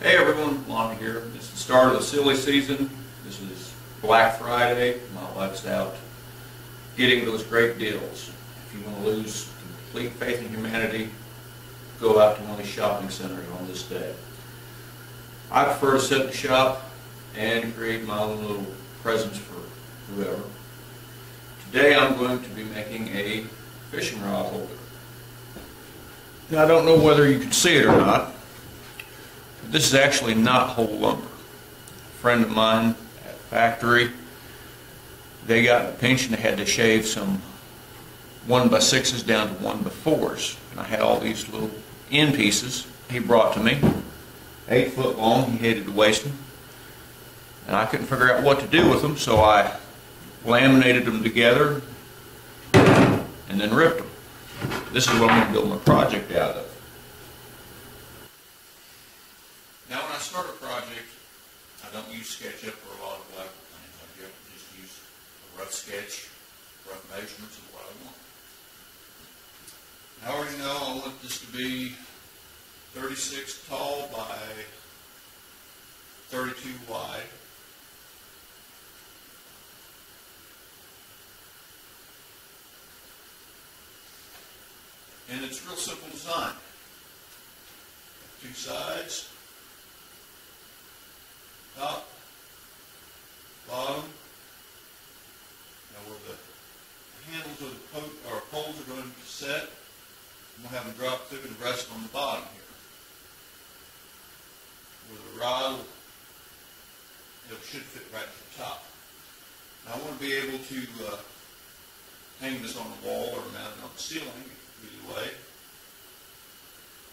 Hey everyone, Lonnie here. This is the start of the silly season. This is Black Friday. My wife's out getting those great deals. If you want to lose complete faith in humanity, go out to one of these shopping centers on this day. I prefer to sit in the shop and create my own little presents for whoever. Today I'm going to be making a fishing rod holder. Now I don't know whether you can see it or not. This is actually not whole lumber. A friend of mine at the factory, they got in a pinch and they had to shave some 1x6s down to 1x4s. And I had all these little end pieces he brought to me. 8 foot long, he hated to waste them. And I couldn't figure out what to do with them, so I laminated them together and then ripped them. This is what I'm going to build my project out of. Now when I start a project, I don't use SketchUp or a lot of black lines. I just use a rough sketch, rough measurements of what I want. I already know I want this to be 36 tall by 32 wide. And it's real simple design. Two sides. Top, bottom. Now where the handles of the poles are going to be set, I'm going to have them drop through and rest on the bottom here. Where the rod, it should fit right to the top. Now I want to be able to hang this on the wall or mount it on the ceiling either way.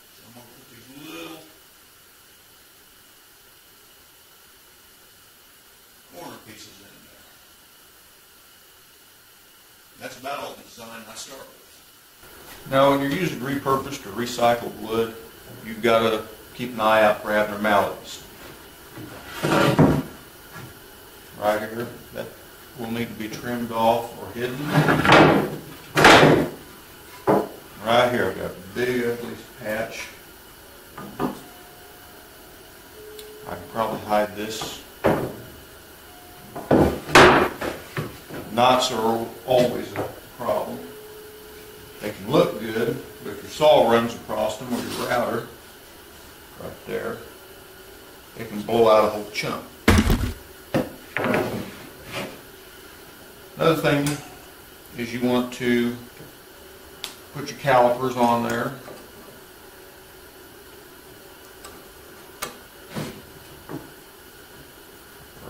So I'm going to put these little corner pieces in there. That's about all the design I start with. Now when you're using repurposed or recycled wood, you've got to keep an eye out for abnormalities. Right here, that will need to be trimmed off or hidden. Right here I've got a big ugly patch. I can probably hide this. Knots are always a problem. They can look good, but if your saw runs across them or your router, right there, it can blow out a whole chunk. Another thing is you want to put your calipers on there.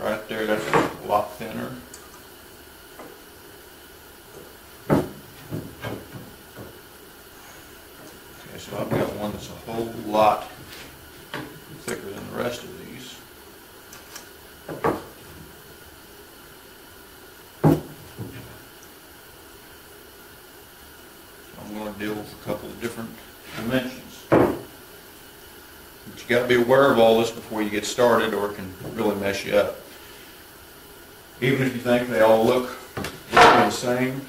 Right there, that's a lot thinner. So I've got one that's a whole lot thicker than the rest of these. So I'm going to deal with a couple of different dimensions. But you got to be aware of all this before you get started, or it can really mess you up. Even if you think they all look the same,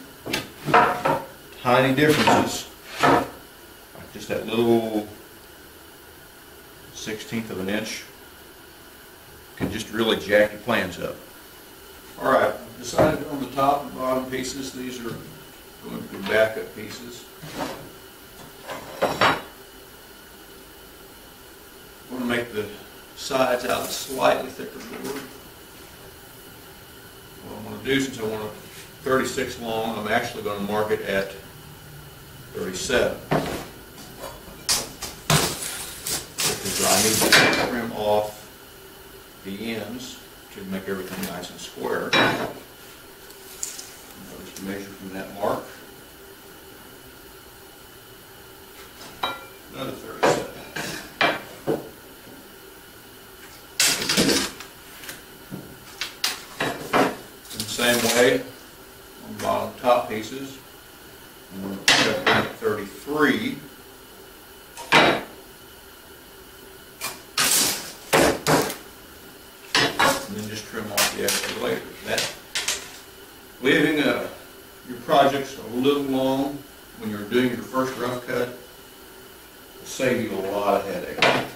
tiny differences. Just that little 1/16 of an inch can just really jack your plans up. Alright, decided on the top and bottom pieces. These are going to be backup pieces. I'm going to make the sides out of slightly thicker board. What I'm going to do, since I want a 36 long, I'm actually going to mark it at 37. I need to trim off the ends to make everything nice and square. I'll just measure from that mark. Another 37. In the same way, on the bottom top pieces, I'm going to cut at 33. And then just trim off the extra layers. That, leaving your projects a little long when you're doing your first rough cut will save you a lot of headache.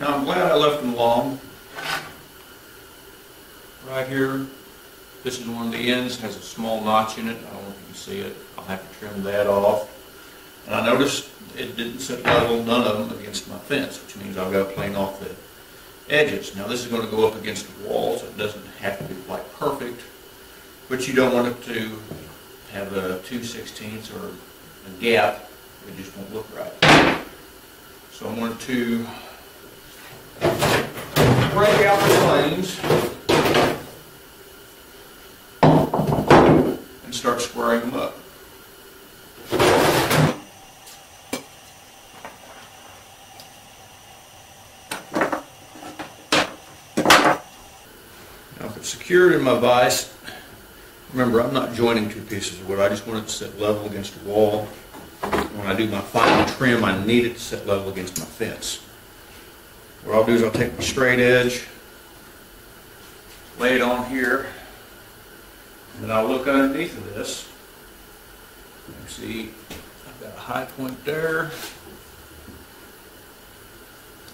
Now I'm glad I left them long. Right here, this is one of the ends, has a small notch in it. I don't know if you can see it. I'll have to trim that off. And I noticed it didn't sit level, none of them, against my fence, which means I've got to plane off the edges. Now this is going to go up against the walls. It doesn't have to be quite perfect, but you don't want it to have a 2/16 or a gap. It just won't look right. So I'm going to break out the planes and start squaring them up. Now if it's secured in my vise, remember I'm not joining two pieces of wood, I just want it to sit level against the wall. When I do my final trim, I need it to sit level against my fence. What I'll do is I'll take my straight edge, lay it on here, and I'll look underneath of this. You can see I've got a high point there,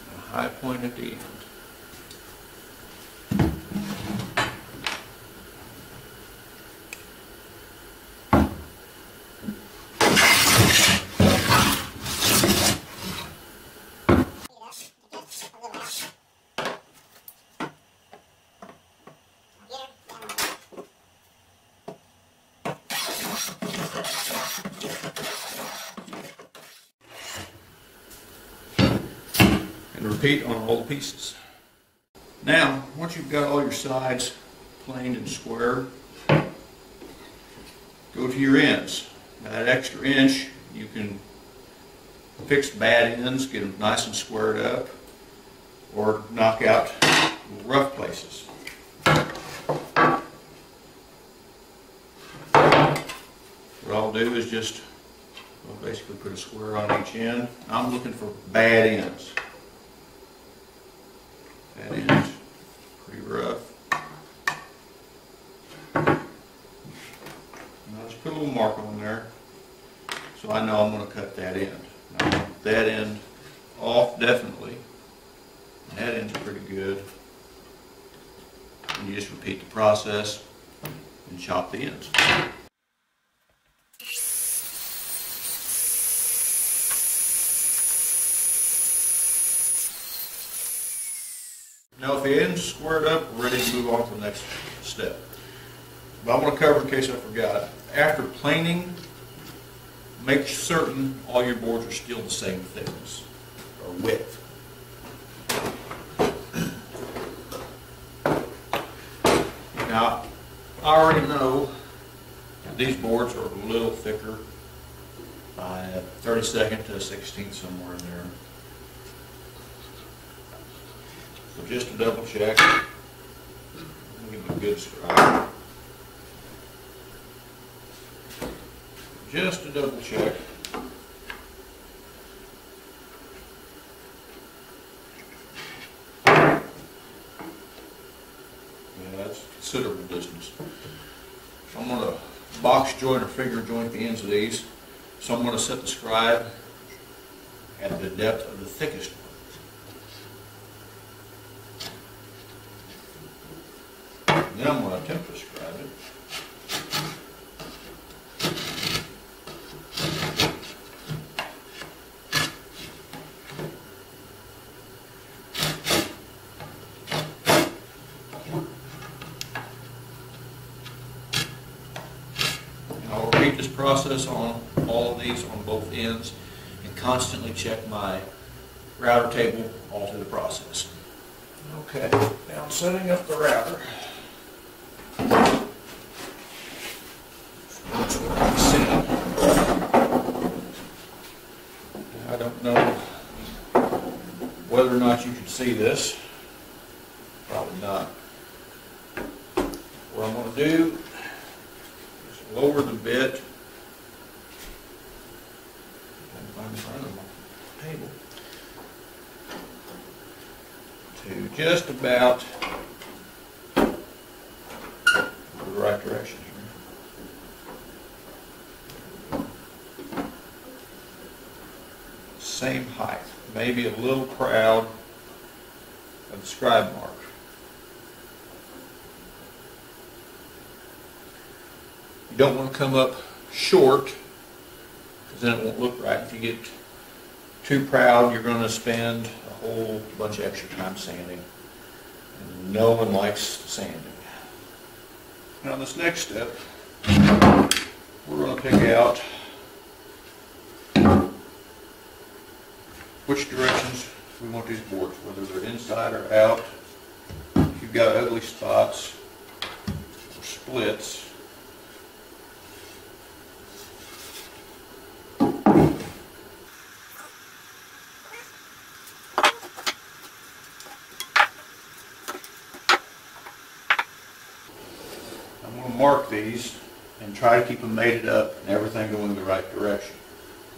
and a high point at the end. Repeat on all the pieces. Now, once you've got all your sides planed and square, go to your ends. Now, that extra inch, you can fix bad ends, get them nice and squared up, or knock out rough places. What I'll do is just basically put a square on each end. I'm looking for bad ends. That is pretty rough. And I'll just put a little mark on there so I know I'm going to cut that end. Now, I want that end off definitely. And that end's pretty good. And you just repeat the process and chop the ends. Now if the end's squared up, we're ready to move on to the next step. But I want to cover in case I forgot. After planing, make certain all your boards are still the same thickness or width. Now, I already know these boards are a little thicker by 1/32 to 1/16 somewhere in there. So just to double check, I'm going to give it a good scribe. Just to double check. Yeah, that's considerable distance. So I'm going to box joint or finger joint the ends of these. So I'm going to set the scribe at the depth of the thickest one. Then I'm going to attempt to scribe it. And I'll repeat this process on all of these on both ends and constantly check my router table all through the process. Okay, now I'm setting up the router. I don't know whether or not you can see this. Probably not. What I'm going to do is lower the bit. I'm in front of my table to just about the right direction here. Same height, maybe a little proud, of the scribe mark. You don't want to come up short, because then it won't look right. If you get too proud, you're going to spend a whole bunch of extra time sanding. And no one likes sanding. Now this next step, we're going to pick out which directions we want these boards, whether they're inside or out. If you've got ugly spots or splits, I'm going to mark these and try to keep them mated up and everything going in the right direction.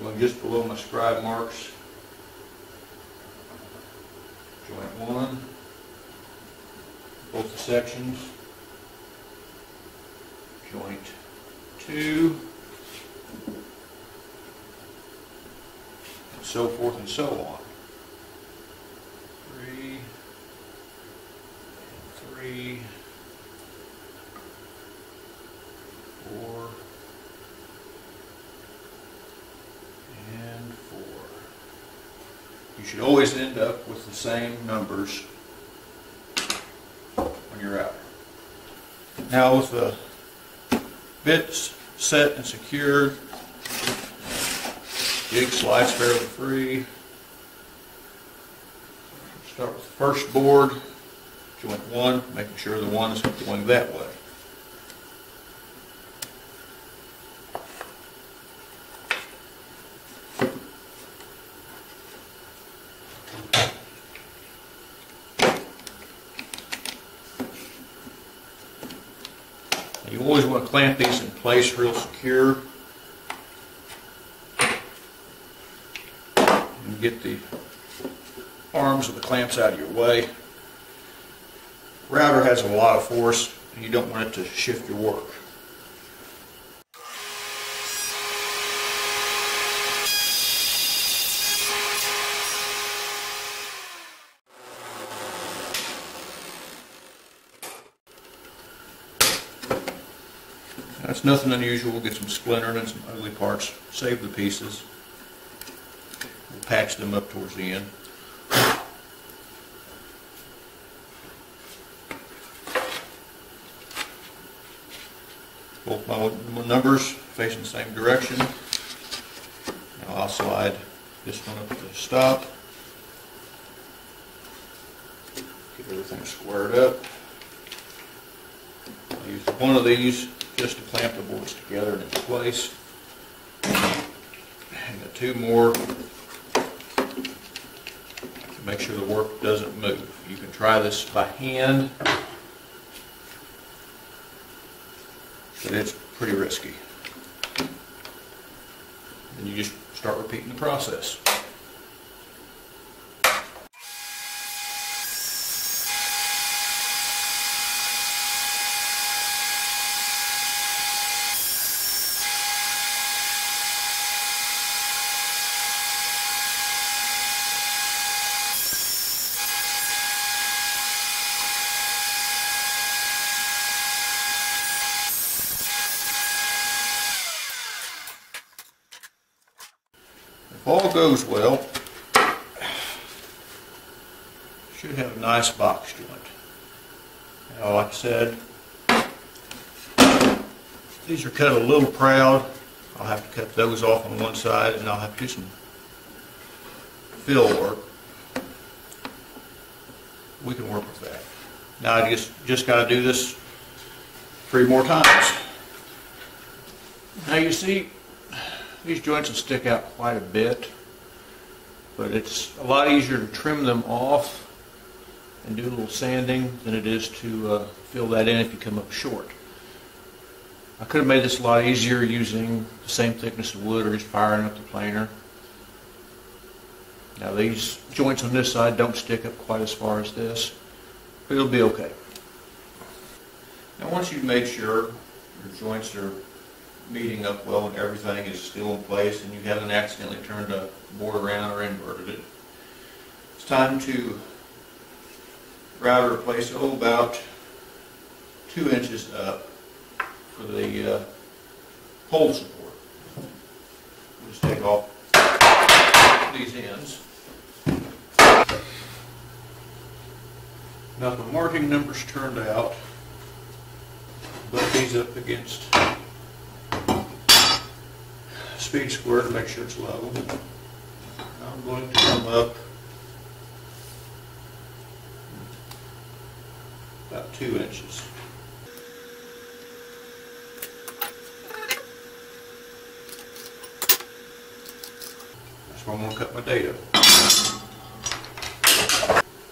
Going just below my scribe marks. Joint one, both the sections, joint two, and so forth and so on. Three, and three, four, and four. You should always end up with the same numbers when you're out. Now with the bits set and secured, jig slides fairly free. Start with the first board, joint one, making sure the one is going that way. You always want to clamp these in place real secure and get the arms of the clamps out of your way. Router has a lot of force and you don't want it to shift your work. That's nothing unusual. We'll get some splintering and some ugly parts. Save the pieces. We'll patch them up towards the end. Both my numbers facing the same direction. Now I'll slide this one up to the stop. Get everything squared up. I'll use one of these just to clamp the boards together and into place. And the two more to make sure the work doesn't move. You can try this by hand, but it's pretty risky. And you just start repeating the process. If all goes well, should have a nice box joint. Now, like I said, these are cut a little proud. I'll have to cut those off on one side, and I'll have to do some fill work. We can work with that. Now I just got to do this 3 more times. Now you see, these joints will stick out quite a bit, but it's a lot easier to trim them off and do a little sanding than it is to fill that in if you come up short. I could have made this a lot easier using the same thickness of wood or just firing up the planer. Now these joints on this side don't stick up quite as far as this, but it'll be okay. Now once you've made sure your joints are meeting up well and everything is still in place and you haven't accidentally turned a board around or inverted it, it's time to router placed about 2 inches up for the pole support. We'll just take off these ends. Now the marking numbers turned out, put these up against speed square to make sure it's low. I'm going to come up about 2 inches. That's where I'm going to cut my data.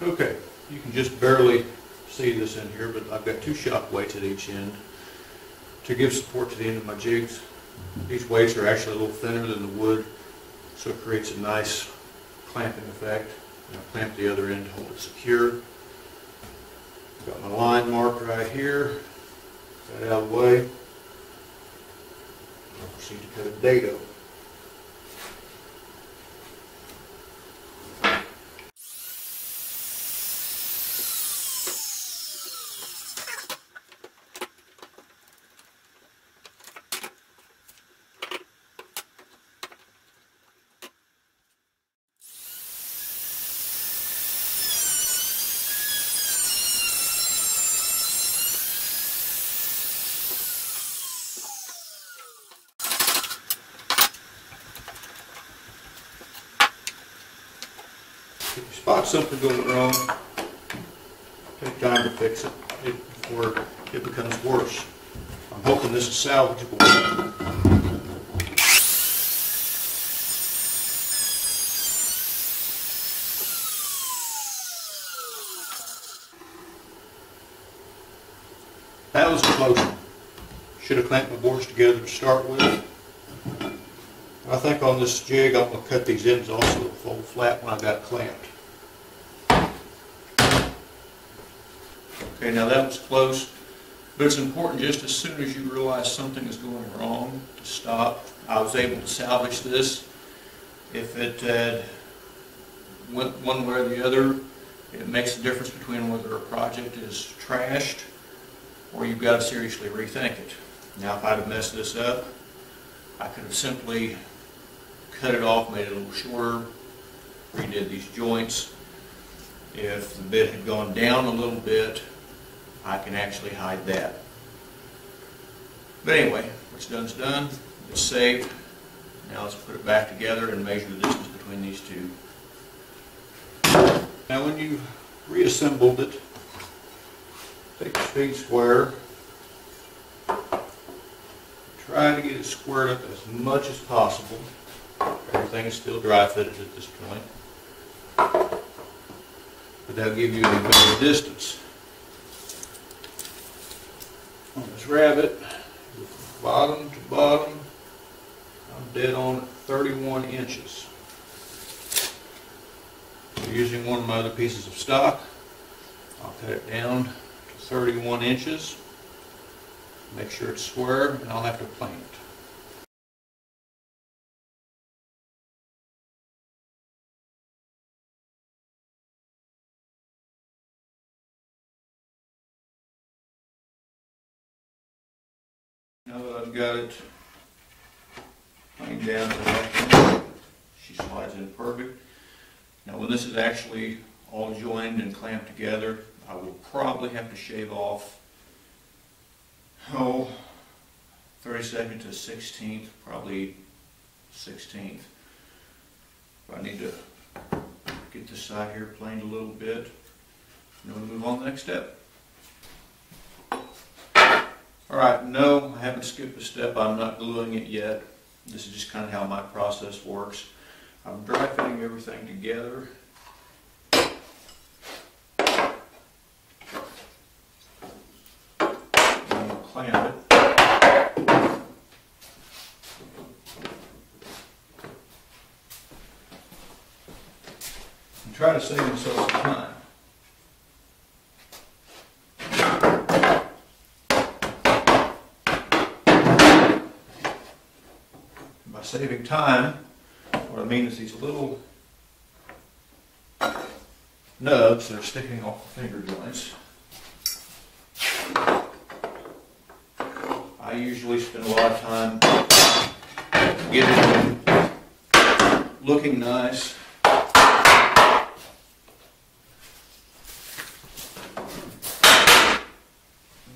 Okay, you can just barely see this in here, but I've got 2 shock weights at each end to give support to the end of my jigs. These weights are actually a little thinner than the wood, so it creates a nice clamping effect. And I clamp the other end to hold it secure. Got my line marked right here. Got it out of the way. I'll proceed to cut a dado. If you spot something going wrong, take time to fix it before it becomes worse. I'm hoping this is salvageable. That was close. Should have clamped my boards together to start with. I think on this jig I'm going to cut these ends also to fold flat when I got clamped. Okay, now that was close, but it's important just as soon as you realize something is going wrong to stop. I was able to salvage this. If it went one way or the other, it makes a difference between whether a project is trashed or you've got to seriously rethink it. Now if I'd have messed this up, I could have simply cut it off, made it a little shorter, redid these joints. If the bit had gone down a little bit, I can actually hide that. But anyway, what's done is done. It's saved. Now let's put it back together and measure the distance between these two. Now when you reassembled it, take the speed square. Try to get it squared up as much as possible. Everything is still dry fitted at this point, but that'll give you a better distance. On this rabbit, bottom to bottom, I'm dead on at 31 inches. So using one of my other pieces of stock, I'll cut it down to 31 inches. Make sure it's square, and I'll have to plane it. Now that I've got it planed down to the back, she slides in perfect. Now when this is actually all joined and clamped together, I will probably have to shave off 32nd to 16th, probably 16th. I need to get this side here planed a little bit, and then we'll move on to the next step. Alright, no, I haven't skipped a step. I'm not gluing it yet. This is just kind of how my process works. I'm dry fitting everything together. Clamp it. And try to save yourself some time. By saving time, what I mean is these little nubs that are sticking off the finger joints. I usually spend a lot of time getting them looking nice.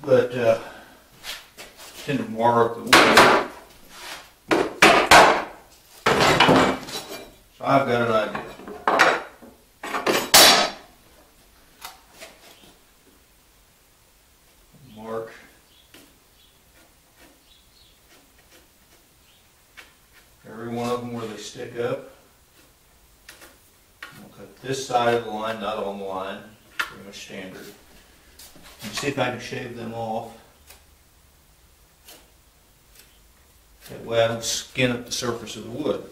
But I tend to mar up the wood. So I've got an idea. Every one of them where they stick up. We'll cut this side of the line, not on the line. Pretty much standard. And see if I can shave them off. That way I don't skin up the surface of the wood.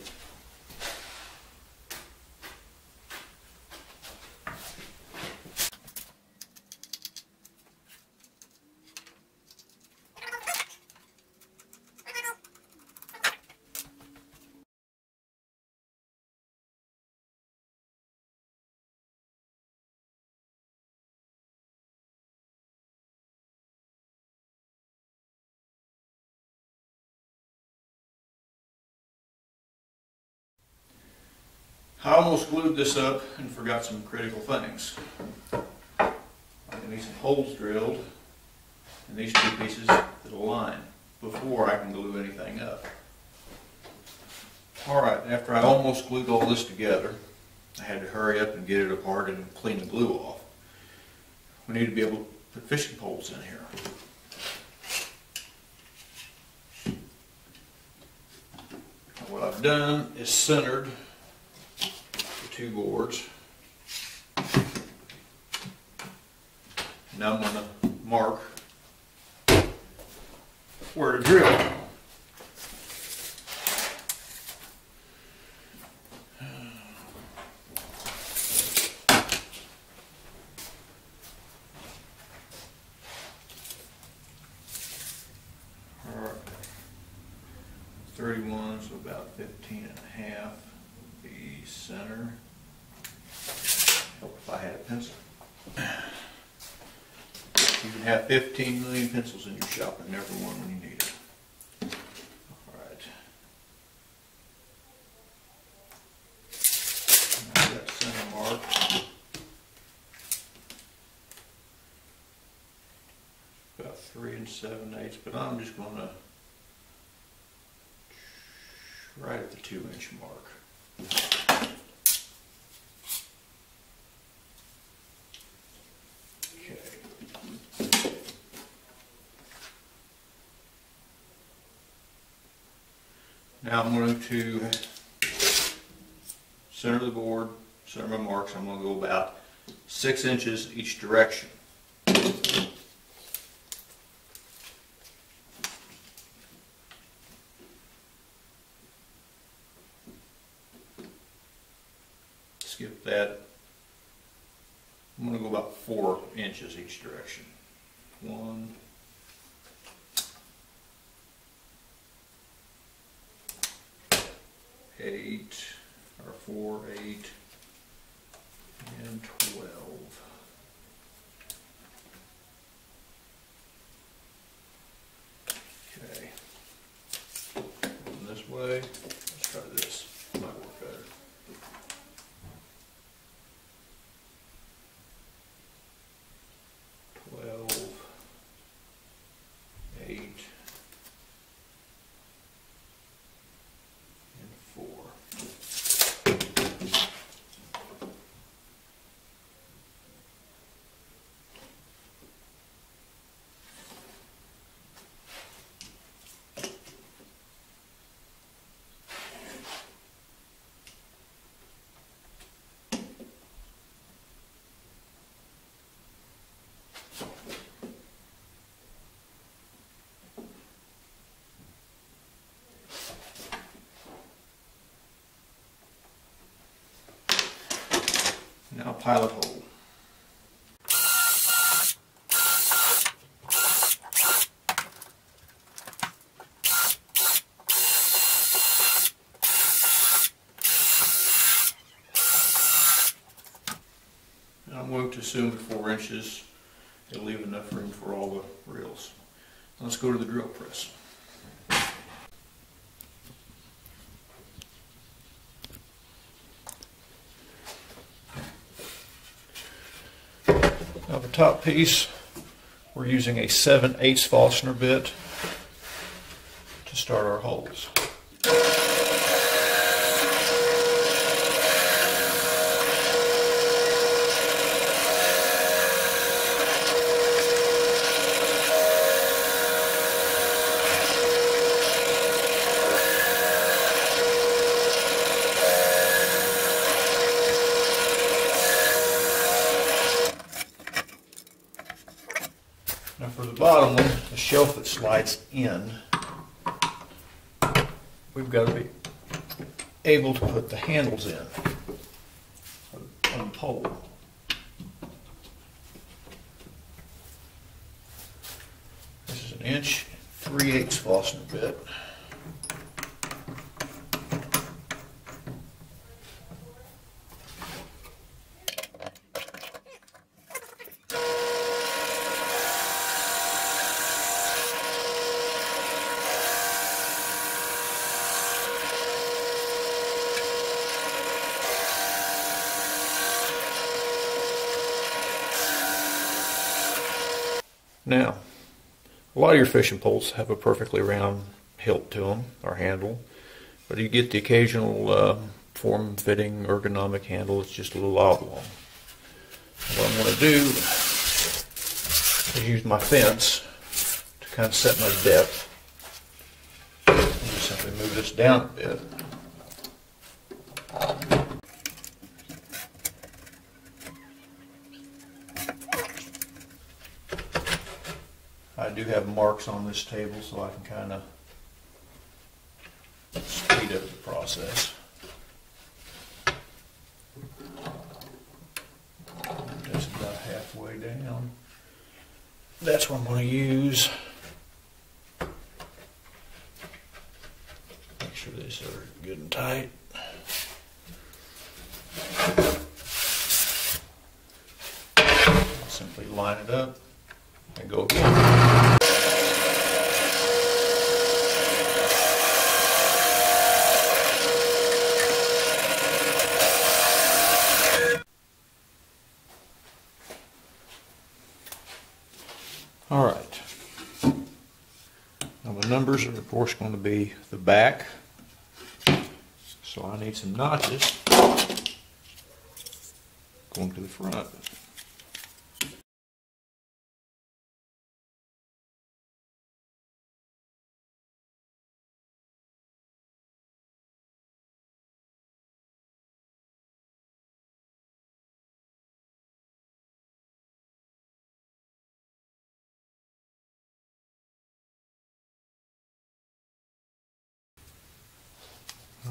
I almost glued this up and forgot some critical things. I'm going to need some holes drilled in these two pieces that align before I can glue anything up. Alright, after I almost glued all this together, I had to hurry up and get it apart and clean the glue off. We need to be able to put fishing poles in here. And what I've done is centered two boards. Now I'm going to mark where to drill. All right, 31, so about 15.5. The center. Help if I had a pencil. You can have 15 million pencils in your shop and never one when you need it. Alright. I've got center mark. About 3 7/8, but I'm just going to right at the 2-inch mark. Now I'm going to center the board, center my marks. I'm going to go about 6 inches each direction. Skip that. I'm going to go about 4 inches each direction. 1, 8, or 4, 8, and 12. Okay. Going this way. Let's try this. Might work better. Now pile of holes. I'm going to assume 4 inches. It'll leave enough room for all the reels. Let's go to the drill press. Now the top piece, we're using a 7/8 Faulkner bit to start our holes. Now for the bottom one, the shelf that slides in, we've got to be able to put the handles in on the pole. This is 1 inch, 3/8 Faulkner bit. Now, a lot of your fishing poles have a perfectly round hilt to them, or handle, but you get the occasional form-fitting ergonomic handle that's just a little oblong. What I'm going to do is use my fence to kind of set my depth. I'm just simply move this down a bit. I do have marks on this table, so I can kind of speed up the process. That's about halfway down. That's what I'm going to use. Make sure these are good and tight. I'll simply line it up and go again. Alright, now the numbers are of course going to be the back, so I need some notches going to the front.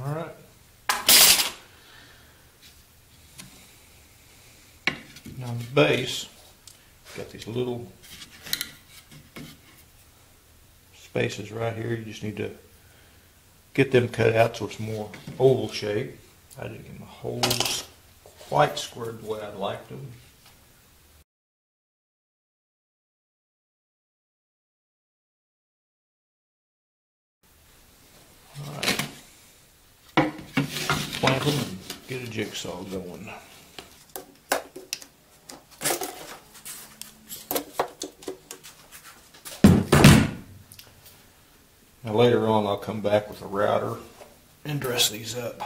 All right. Now on the base, got these little spaces right here. You just need to get them cut out so it's more oval shape. I didn't get my holes quite squared the way I'd like them. All right. Plant them and get a jigsaw going. Now later on I'll come back with a router and dress these up.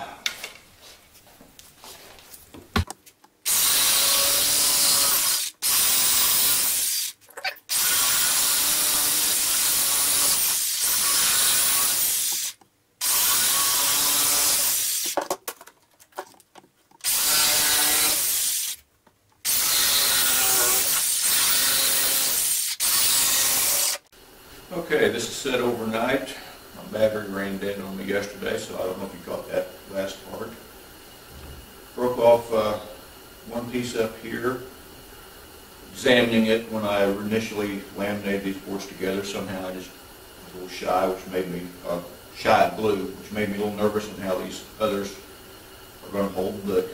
Okay, this is set overnight. My battery ran dead on me yesterday, so I don't know if you caught that last part. Broke off one piece up here, examining it when I initially laminated these boards together. Somehow I just was a little shy, which made me shy of blue, which made me a little nervous on how these others are going to hold. But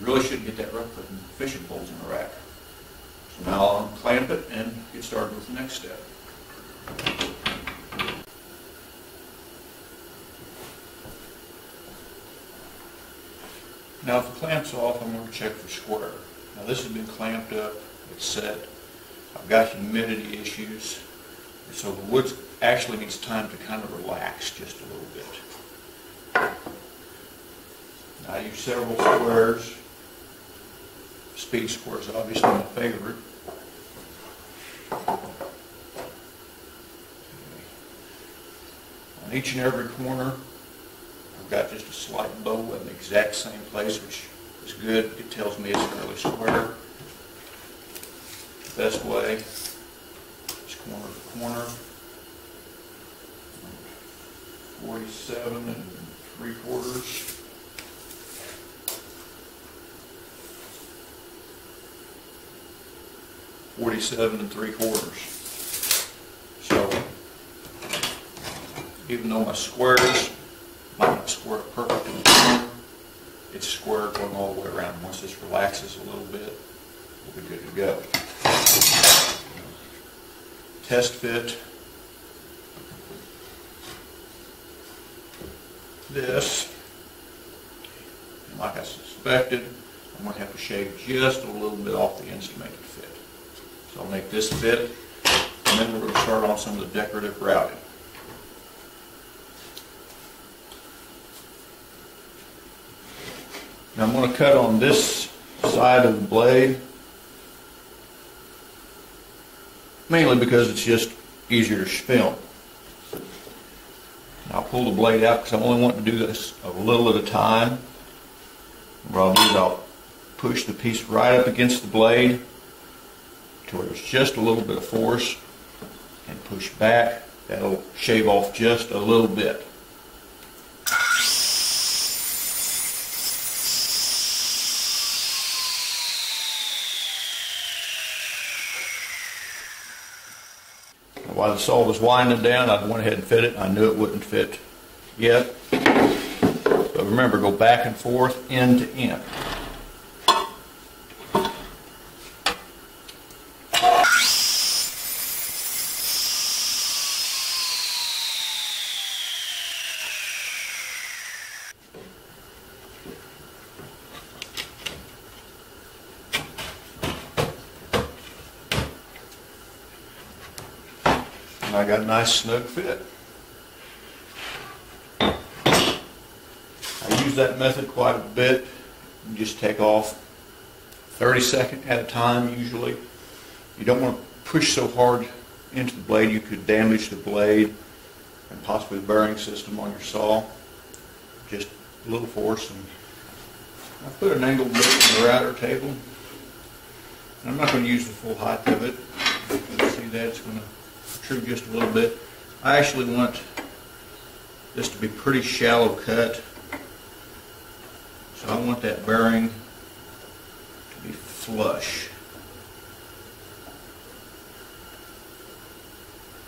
Really should get that replica in fishing poles in Iraq. So now I'll clamp it and get started with the next step. Now if the clamp's off, I'm going to check for square. Now this has been clamped up, it's set. I've got humidity issues, so the wood actually needs time to kind of relax just a little bit. Now I use several squares. Speed square is obviously my favorite. On each and every corner, I've got just a slight bow in the exact same place, which is good. It tells me it's fairly square. The best way is corner to corner. 47 3/4. So even though my squares might not square it perfectly, it's square going all the way around. Once this relaxes a little bit, we'll be good to go. Test fit this, and like I suspected, I'm going to have to shave just a little bit off the ends to make it fit. So I'll make this fit, and then we're going to start on some of the decorative routing. Now I'm going to cut on this side of the blade, mainly because it's just easier to film. And I'll pull the blade out because I only want to do this a little at a time. What I'll do is I'll push the piece right up against the blade, where there's just a little bit of force, and push back. That'll shave off just a little bit. Now, while the saw was winding down, I went ahead and fit it. I knew it wouldn't fit yet, but remember, go back and forth, end to end. I got a nice snug fit. I use that method quite a bit. You just take off 30 seconds at a time usually. You don't want to push so hard into the blade, you could damage the blade and possibly the bearing system on your saw. Just a little force. And I put an angled bit on the router table. And I'm not going to use the full height of it. You see that it's going to protrude just a little bit. I actually want this to be pretty shallow cut, so I want that bearing to be flush.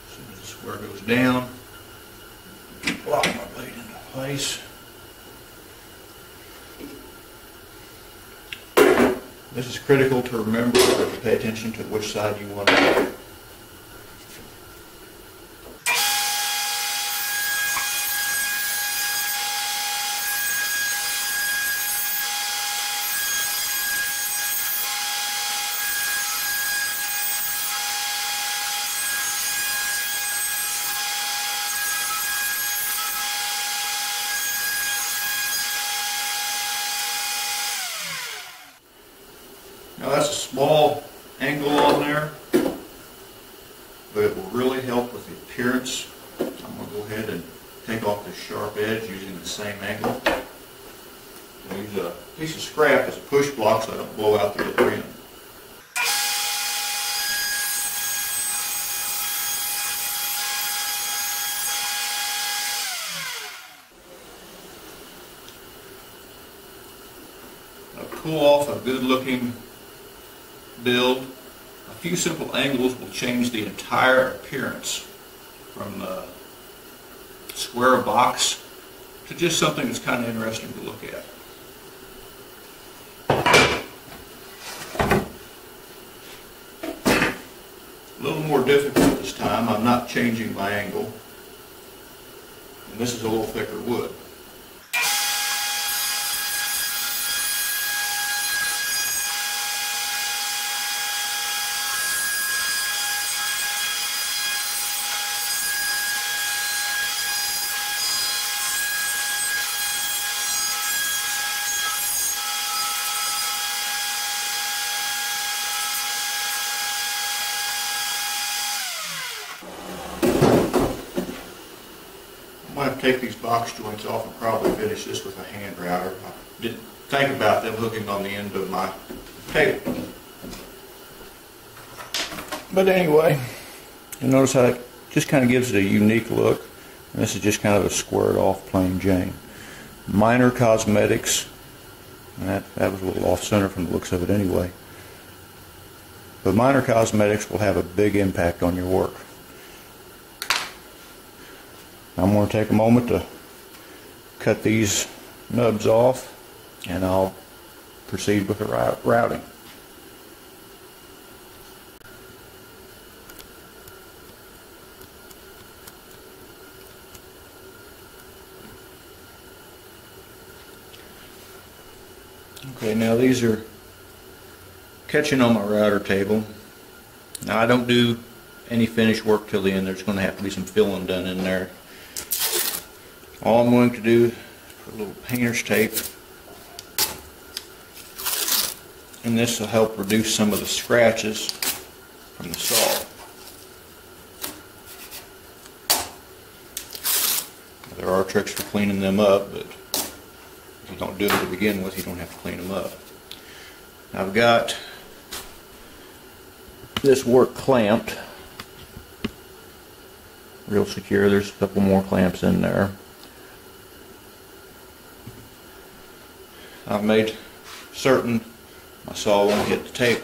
As soon as the square goes down, lock my blade into place. This is critical to remember, to pay attention to which side you want to go. Now that's a small angle on there, but it will really help with the appearance. I'm going to go ahead and take off this sharp edge using the same angle. I'll use a piece of scrap as a push block so I don't blow out the other end. I'll pull off a good looking build. A few simple angles will change the entire appearance from the square box to just something that's kind of interesting to look at. a little more difficult this time. I'm not changing my angle. And this is a little thicker wood. I'm going to take these box joints off and probably finish this with a hand router. I didn't think about them hooking on the end of my table. But anyway, you notice how it just kind of gives it a unique look. And this is just kind of a squared off plain Jane. Minor cosmetics. And that was a little off center from the looks of it anyway. But minor cosmetics will have a big impact on your work. I'm going to take a moment to cut these nubs off, and I'll proceed with the routing. Okay, now these are catching on my router table. Now I don't do any finished work till the end. There's going to have to be some filling done in there. All I'm going to do is put a little painter's tape, and this will help reduce some of the scratches from the saw. There are tricks for cleaning them up, but if you don't do it to begin with, you don't have to clean them up. I've got this work clamped real secure. There's a couple more clamps in there. I've made certain my saw won't hit the table.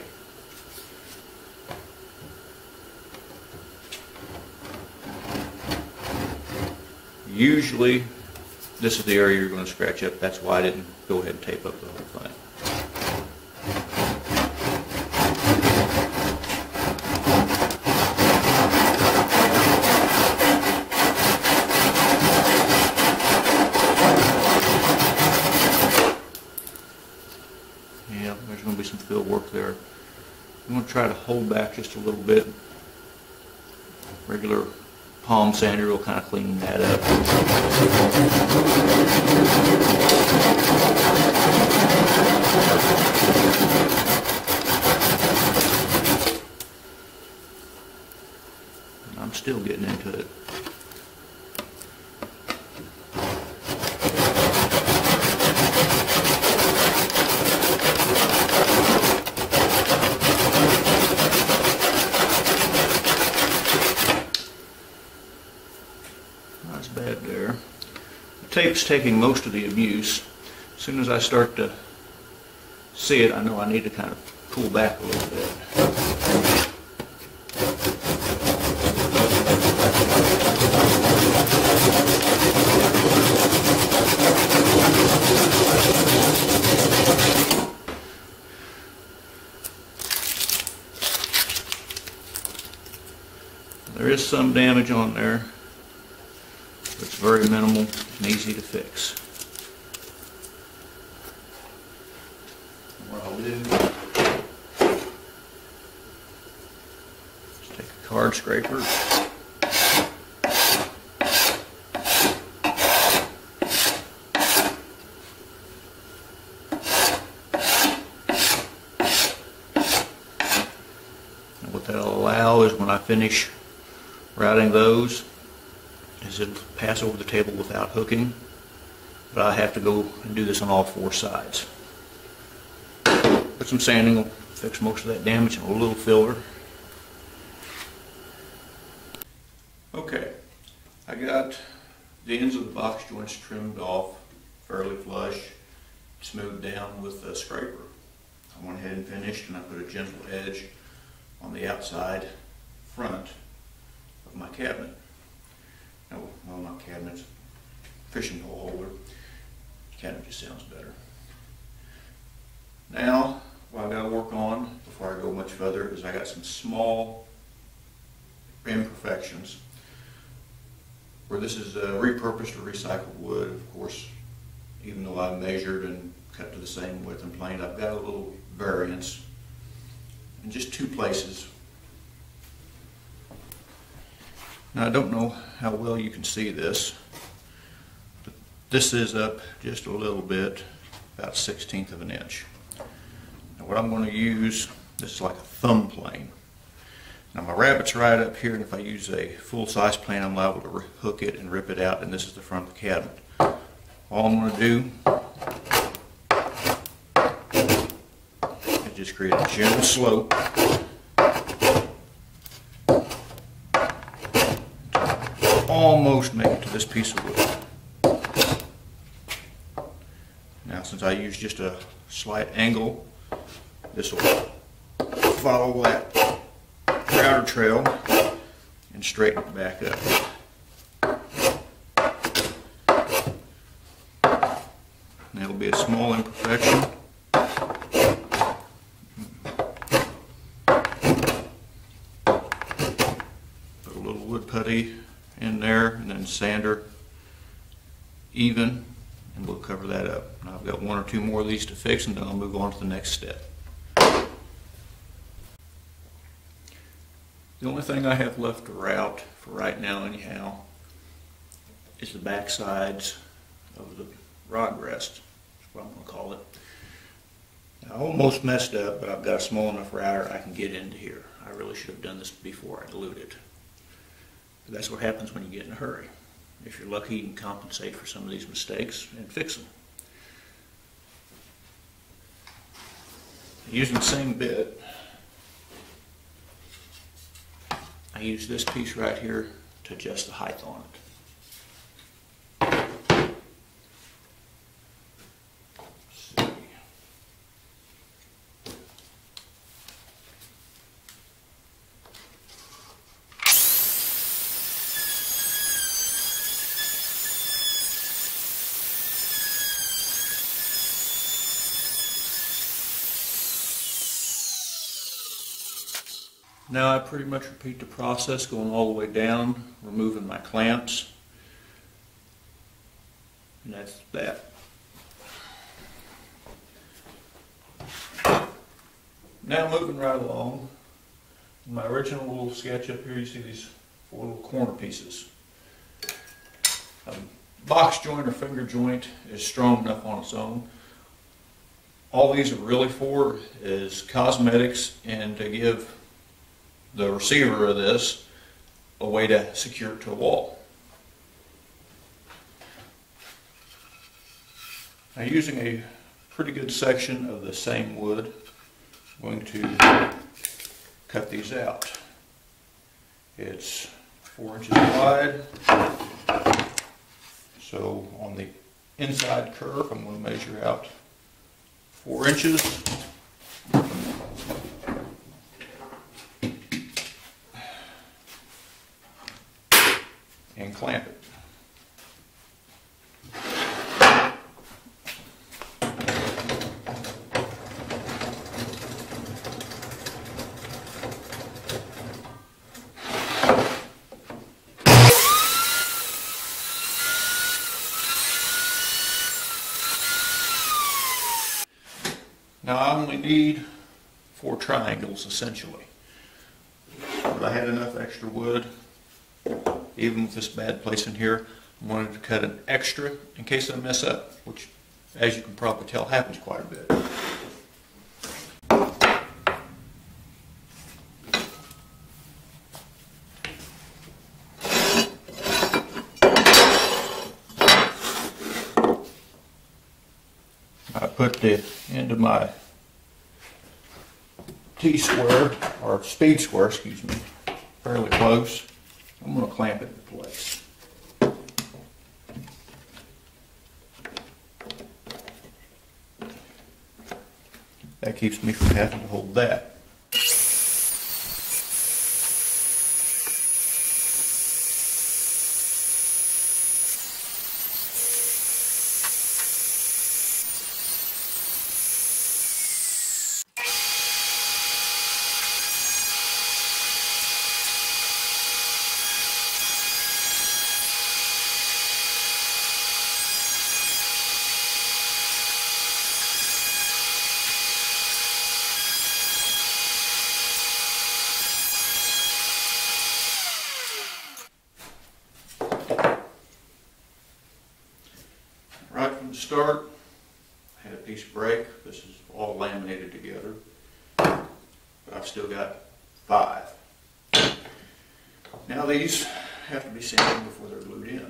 Usually this is the area you're going to scratch up. That's why I didn't go ahead and tape up the whole thing. There's going to be some fill work there. I'm going to try to hold back just a little bit. Regular palm sander will kind of clean that up. And I'm still getting into it. Tape's taking most of the abuse. As soon as I start to see it, I know I need to kind of pull back a little bit. There is some damage on there. It's very minimal and easy to fix. What I'll do is take a card scraper, and what that'll allow is when I finish routing those, is it'll pass over the table without hooking, but I have to go and do this on all four sides. Put some sanding, will fix most of that damage, and a little filler. Okay, I got the ends of the box joints trimmed off fairly flush, smoothed down with a scraper. I went ahead and finished, and I put a gentle edge on the outside front of my cabinet. No, well, not cabinets, fishing pole holder. Cabinet just sounds better. Now, what I've got to work on before I go much further is I got some small imperfections, where this is repurposed or recycled wood. Of course, even though I measured and cut to the same width and planed, I've got a little variance in just two places. Now, I don't know how well you can see this, but this is up just a little bit, about 1/16 of an inch. Now, what I'm going to use, this is like a thumb plane. Now, my rabbit's right up here, and if I use a full-size plane, I'm liable to hook it and rip it out, and this is the front of the cabinet. All I'm going to do is just create a gentle slope to almost make it to this piece of wood. Now, since I use just a slight angle, this will follow that outer trail and straighten it back up. And that'll be a small imperfection. Put a little wood putty in there and then sander even, and we'll cover that up. Now I've got one or two more of these to fix, and then I'll move on to the next step. The only thing I have left to route, for right now anyhow, is the back sides of the rod rest. That's what I'm going to call it. I almost messed up, but I've got a small enough router I can get into here. I really should have done this before I glued it. But that's what happens when you get in a hurry. If you're lucky, you can compensate for some of these mistakes and fix them. Using the same bit, I use this piece right here to adjust the height on it. Let's see. Now I pretty much repeat the process, going all the way down, removing my clamps, and that's that. Now moving right along, in my original little sketch up here, you see these four little corner pieces. A box joint or finger joint is strong enough on its own. All these are really for is cosmetics and to give the receiver of this a way to secure it to a wall. Now, using a pretty good section of the same wood, I'm going to cut these out. It's 4 inches wide, so on the inside curve I'm going to measure out 4 inches. Clamp it. Now I only need 4 triangles essentially, but I had enough extra wood. Even with this bad place in here, I wanted to cut an extra in case I mess up, which, as you can probably tell, happens quite a bit. I put the end of my T-square, or speed square, excuse me, fairly close. I'm going to clamp it in place. That keeps me from having to hold that. start, I had a piece of break. This is all laminated together, but I've still got 5. Now these have to be sanded before they're glued in.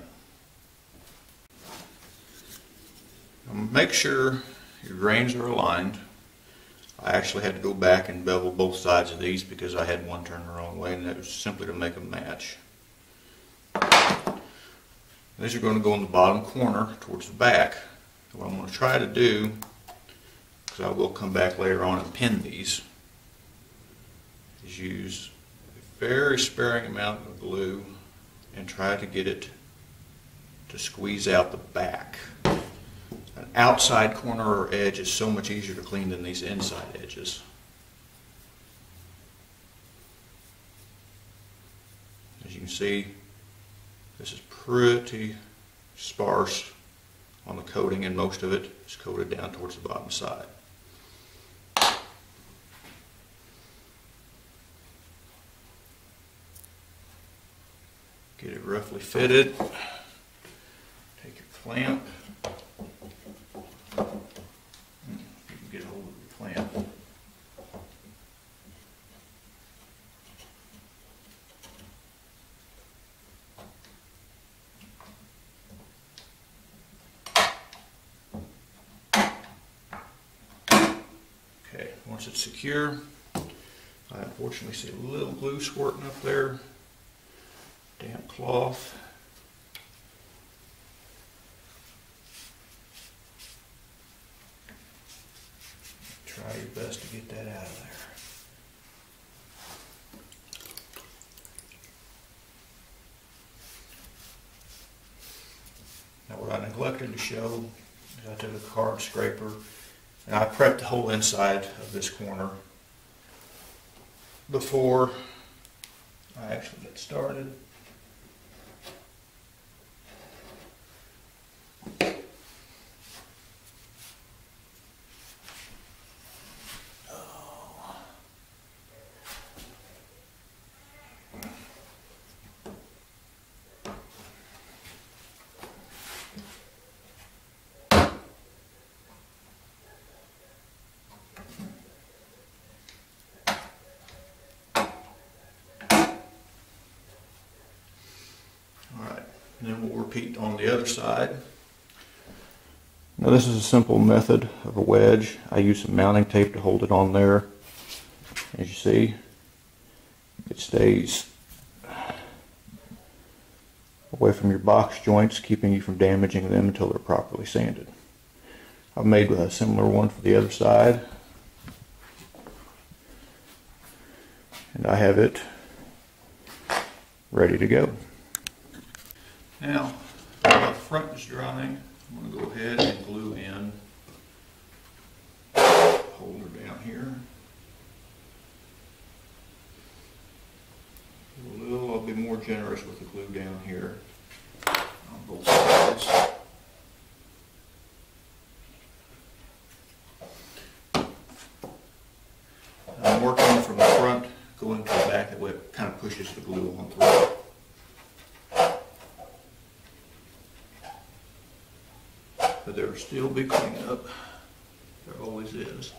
Now make sure your grains are aligned. I actually had to go back and bevel both sides of these because I had one turned the wrong way, and that was simply to make them match. These are going to go in the bottom corner towards the back. What I'm going to try to do, because I will come back later on and pin these, is use a very sparing amount of glue and try to get it to squeeze out the back. An outside corner or edge is so much easier to clean than these inside edges. As you can see, this is pretty sparse on the coating, and most of it is coated down towards the bottom side. Get it roughly fitted. Take your clamp. Once it's secure, I unfortunately see a little glue squirting up there, damp cloth. Try your best to get that out of there. Now what I neglected to show is I took a card scraper and I prepped the whole inside of this corner before I actually get started. And then we'll repeat on the other side. Now this is a simple method of a wedge. I use some mounting tape to hold it on there. As you see, it stays away from your box joints, keeping you from damaging them until they're properly sanded. I've made a similar one for the other side, and I have it ready to go. Now, while the front is drying, I'm going to go ahead and glue in the holder down here. I'll be more generous with the glue down here on both sides. I'm working from the front, going to the back, that way it kind of pushes the glue on through. But there will still be cleanup. There always is.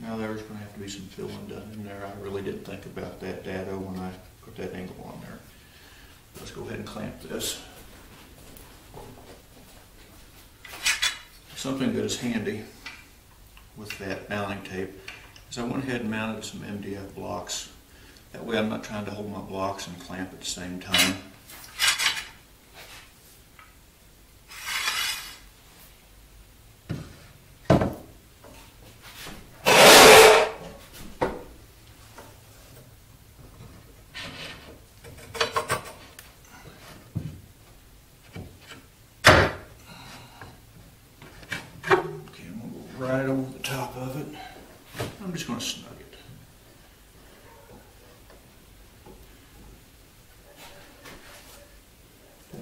Now there's going to have to be some filling done in there. I really didn't think about that dado when I put that angle on there. Let's go ahead and clamp this. Something that is handy with that mounting tape is I went ahead and mounted some MDF blocks. That way I'm not trying to hold my blocks and clamp at the same time.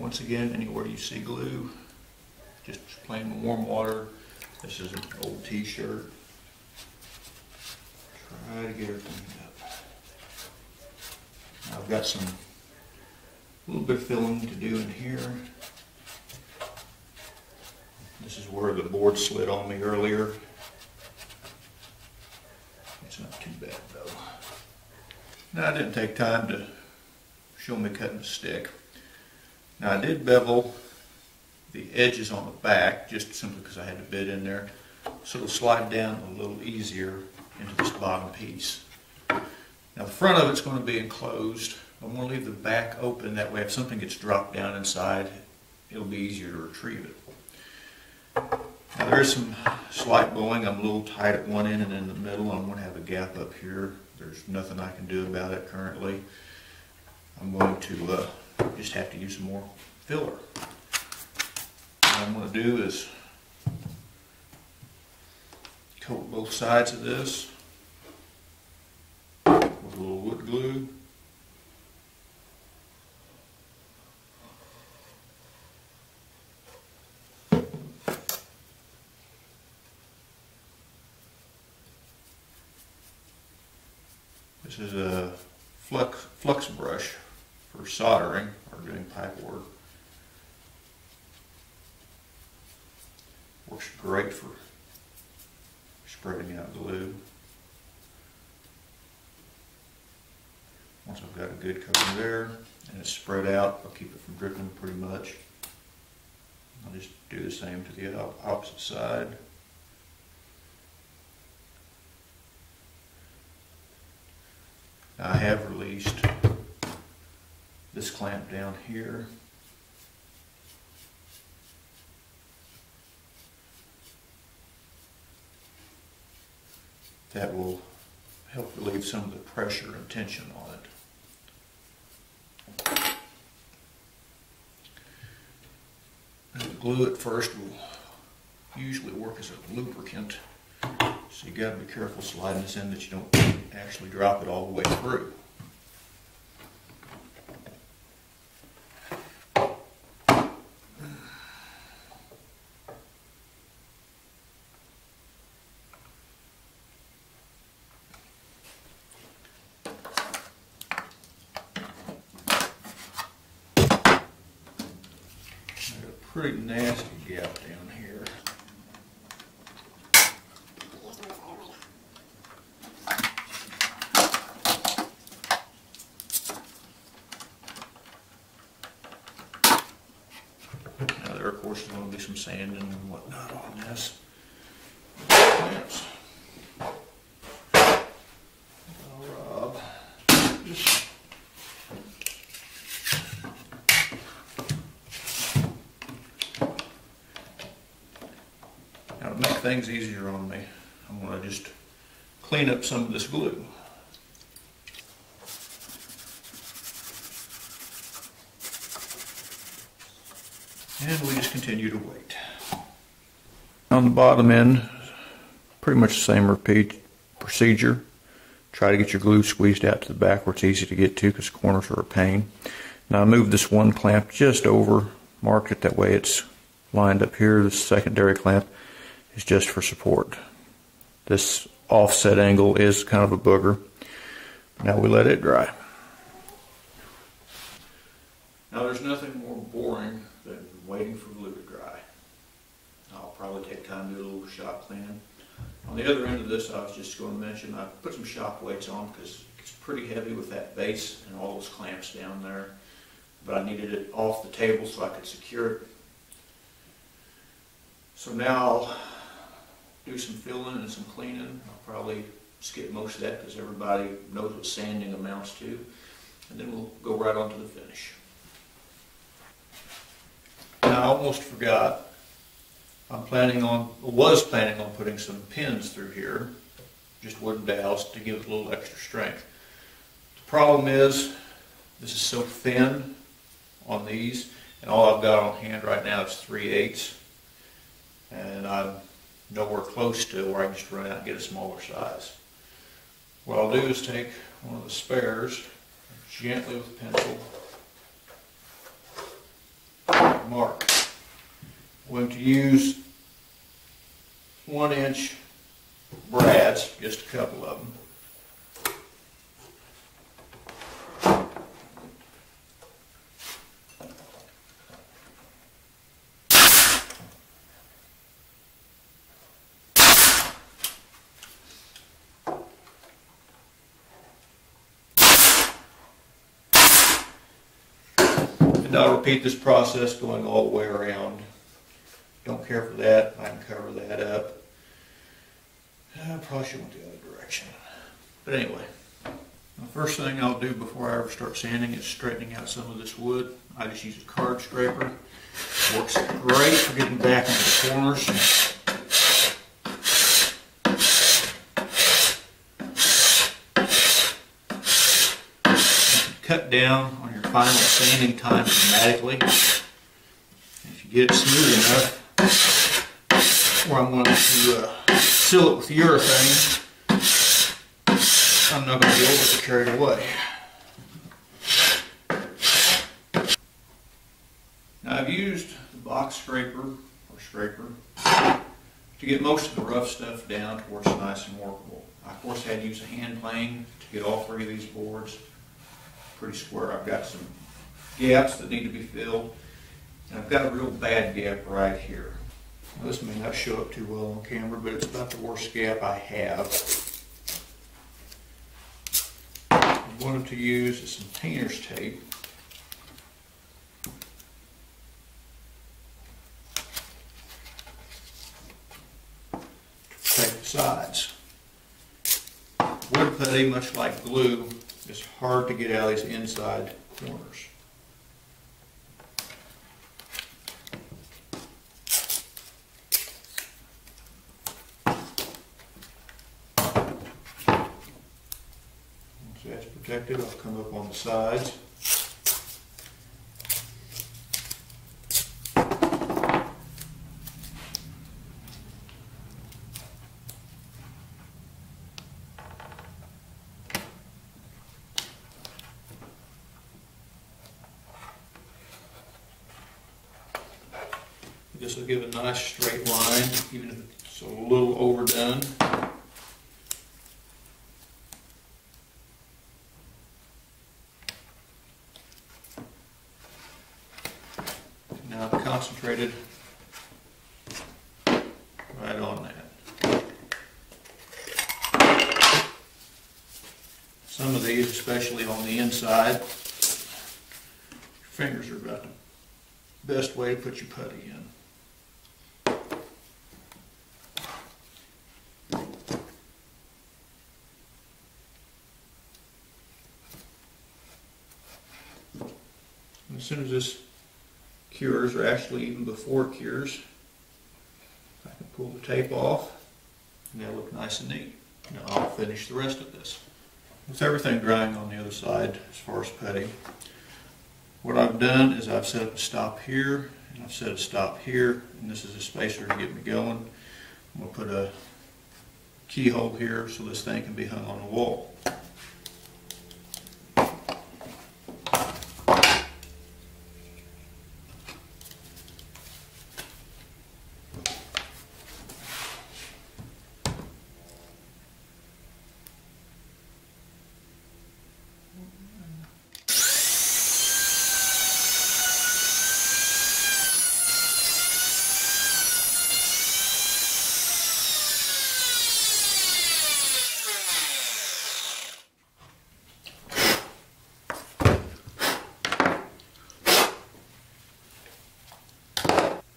Once again, anywhere you see glue, just plain warm water. This is an old t-shirt. Try to get her cleaned up. I've got some little bit of filling to do in here. This is where the board slid on me earlier. It's not too bad though. Now, I didn't take time to show me cutting the stick. Now, I did bevel the edges on the back just simply because I had a bit in there, so it'll slide down a little easier into this bottom piece. Now, the front of it's going to be enclosed. I'm going to leave the back open, that way if something gets dropped down inside, it'll be easier to retrieve it. Now, there's some slight bowing. I'm a little tight at one end and in the middle. I'm going to have a gap up here. There's nothing I can do about it currently. I'm going to just have to use some more filler. What I'm going to do is coat both sides of this with a little wood glue. This is a flux brush for soldering or doing pipe work. Works great for spreading out glue. Once I've got a good coating there and it's spread out, I'll keep it from dripping pretty much. I'll just do the same to the opposite side. I have released this clamp down here. That will help relieve some of the pressure and tension on it. The glue at first will usually work as a lubricant, so you got to be careful sliding this in that you don't actually drop it all the way through. Pretty nasty gap down here. Now, there of course is going to be some sanding and whatnot on this. Clamps. I'll rub. Things easier on me, I'm going to just clean up some of this glue. And we just continue to wait. On the bottom end, pretty much the same repeat procedure. Try to get your glue squeezed out to the back where it's easy to get to because corners are a pain. Now I moved this one clamp just over, marked it that way it's lined up here. This secondary clamp is just for support. This offset angle is kind of a booger. Now we let it dry. Now, there's nothing more boring than waiting for glue to dry. I'll probably take time to do a little shop cleaning. On the other end of this, I was just going to mention I put some shop weights on because it's pretty heavy with that base and all those clamps down there. But I needed it off the table so I could secure it. So now I'll do some filling and some cleaning. I'll probably skip most of that because everybody knows what sanding amounts to. And then we'll go right on to the finish. Now, I almost forgot. I was planning on putting some pins through here, just wooden dowels, to give it a little extra strength. The problem is this is so thin on these, and all I've got on hand right now is 3/8, and I'm nowhere close to where I can just run out and get a smaller size. What I'll do is take one of the spares, gently with a pencil, point mark. I'm going to use 1-inch brads, just a couple of them. And I'll repeat this process going all the way around. Don't care for that, I can cover that up. I probably should went the other direction. But anyway, the first thing I'll do before I ever start sanding is straightening out some of this wood. I just use a card scraper. Works great for getting back into the corners. Cut down on your final sanding time dramatically. If you get it smooth enough, where I'm going to seal it with urethane, I'm not going to be able to carry it away. Now I've used the box scraper to get most of the rough stuff down to where it's nice and workable. I of course had to use a hand plane to get all three of these boards pretty square. I've got some gaps that need to be filled, and I've got a real bad gap right here. Now, this may not show up too well on camera, but it's about the worst gap I have. I wanted to use some painter's tape. To protect the sides. Wood putty, much like glue, it's hard to get out of these inside corners. Once that's protected, I'll come up on the sides. This will give a nice straight line, even if it's a little overdone. Now I've concentrated right on that. Some of these, especially on the inside, your fingers are about the best way to put your putty in. As soon as this cures, or actually even before it cures, I can pull the tape off and that'll look nice and neat. Now I'll finish the rest of this. With everything drying on the other side as far as putty, what I've done is I've set up a stop here and I've set a stop here, and this is a spacer to get me going. I'm going to put a keyhole here so this thing can be hung on the wall.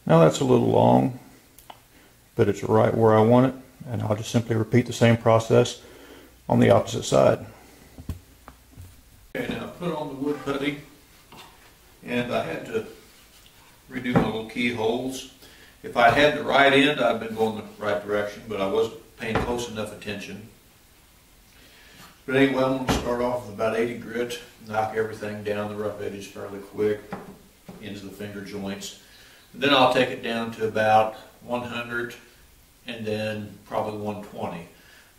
Now that's a little long, but it's right where I want it, and I'll just simply repeat the same process on the opposite side. Okay, now I put on the wood putty, and I had to redo my little keyholes. If I had the right end, I'd been going the right direction, but I wasn't paying close enough attention. But anyway, I'm going to start off with about 80 grit, knock everything down, the rough edges fairly quick, into the finger joints. Then I'll take it down to about 100 and then probably 120.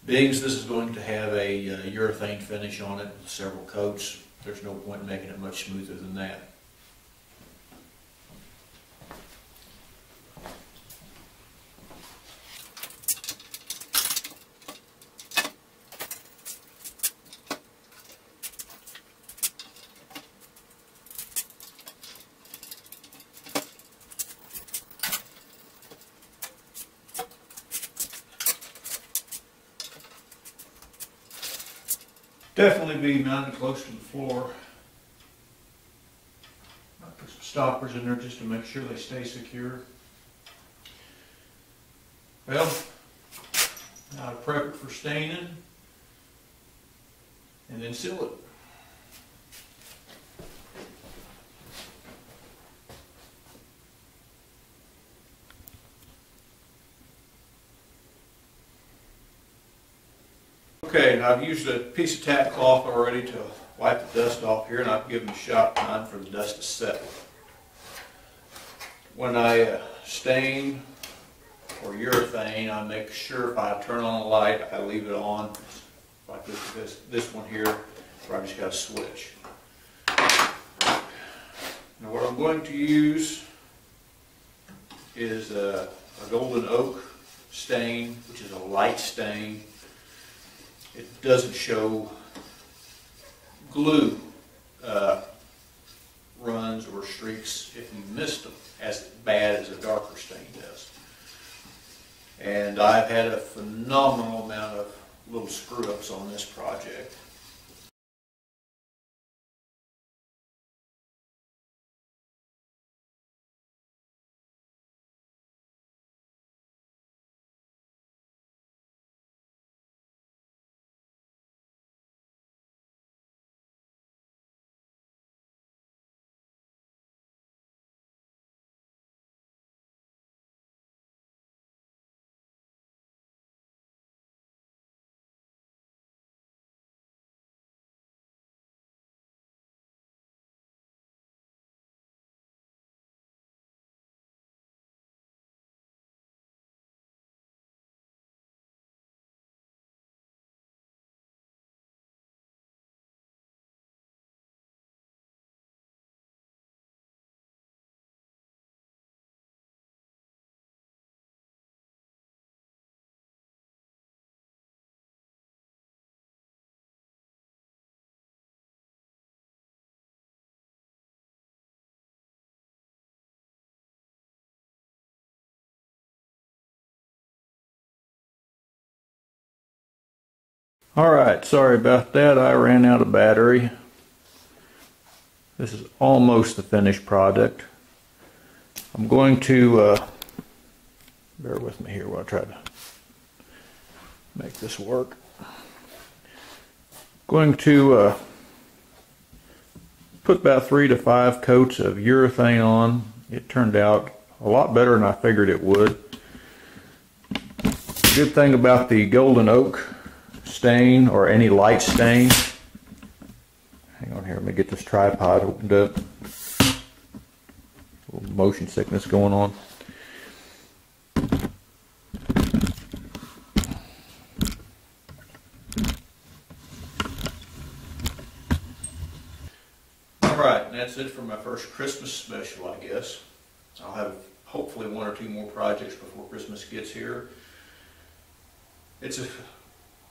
Being this is going to have a urethane finish on it with several coats, there's no point in making it much smoother than that. definitely be mounted close to the floor. I put some stoppers in there just to make sure they stay secure. Well, now to prep it for staining and then seal it. Okay, and I've used a piece of tackcloth already to wipe the dust off here, and I've given a shot time for the dust to settle. When I stain or urethane, I make sure if I turn on a light, I leave it on, like this one here, where I just got a switch. Now what I'm going to use is a golden oak stain, which is a light stain. It doesn't show glue runs or streaks if you missed them, as bad as a darker stain does. And I've had a phenomenal amount of little screw-ups on this project. Alright, sorry about that. I ran out of battery. This is almost the finished product. I'm going to, bear with me here while I try to make this work. I'm going to put about 3 to 5 coats of urethane on. It turned out a lot better than I figured it would. The good thing about the golden oak stain or any light stain. Hang on here, let me get this tripod opened up. A little motion sickness going on. Alright, and that's it for my first Christmas special, I guess. I'll have hopefully 1 or 2 more projects before Christmas gets here. It's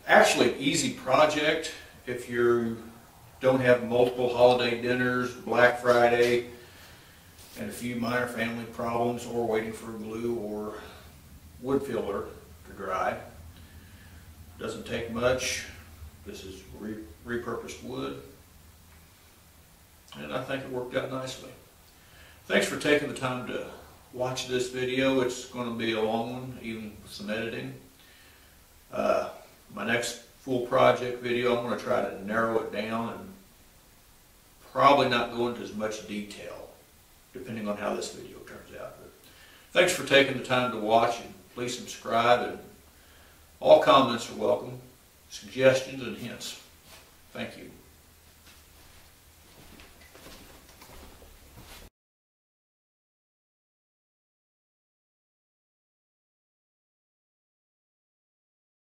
actually an easy project if you don't have multiple holiday dinners, Black Friday, and a few minor family problems or waiting for glue or wood filler to dry. It doesn't take much. This is repurposed wood, and I think it worked out nicely. Thanks for taking the time to watch this video. It's going to be a long one, even with some editing. My next full project video, I'm going to try to narrow it down and probably not go into as much detail, depending on how this video turns out. But thanks for taking the time to watch, and please subscribe, and all comments are welcome, suggestions and hints. Thank you.